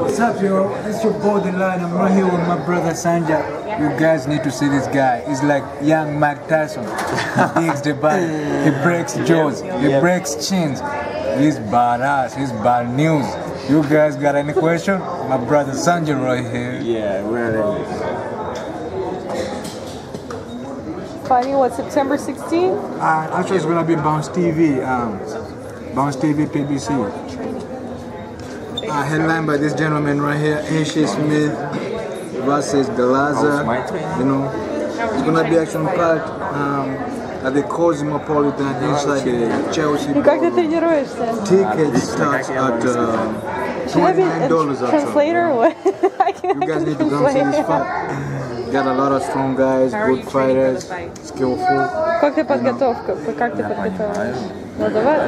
What's up, yo? It's your Borderline. I'm right here with my brother Sanjay. You guys need to see this guy. He's like young Mike Tyson. He digs the body. He breaks jaws. He breaks chins. He's badass. He's bad news. You guys got any question? My brother Sanjay right here. Yeah, really. Funny, what, September 16th? Actually, it's gonna be Bounce TV. Bounce TV, PBC. Headlined by this gentleman right here, Heshi Smith versus Galaza. You know, it's gonna be action packed. At the Cosmopolitan inside the Chelsea. Tickets start at $29. Translator, what? You guys need to come see this fight. Got a lot of strong guys, good fighters, skillful. Как ты подготовка? Как ты подготовилась? Ну давай.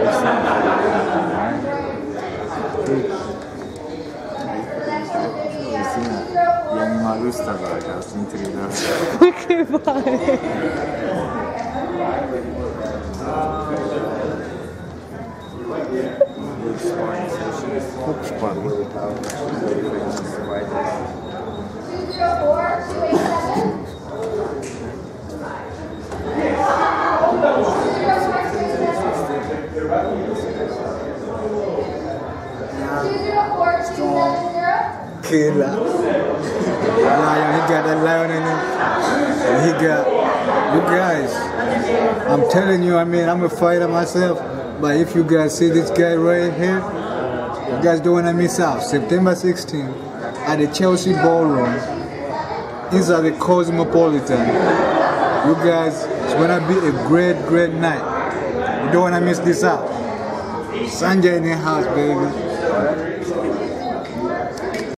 Я не могу с тобой, я смотрю. Выкрывай. Killer. He got that lion in him. He got you guys. I'm telling you, I mean, I'm a fighter myself. But if you guys see this guy right here, you guys don't want to miss out. September 16th at the Chelsea Ballroom. Inside the Cosmopolitan. You guys, it's going to be a great, great night. You don't want to miss this out. Sanjay in the house, baby.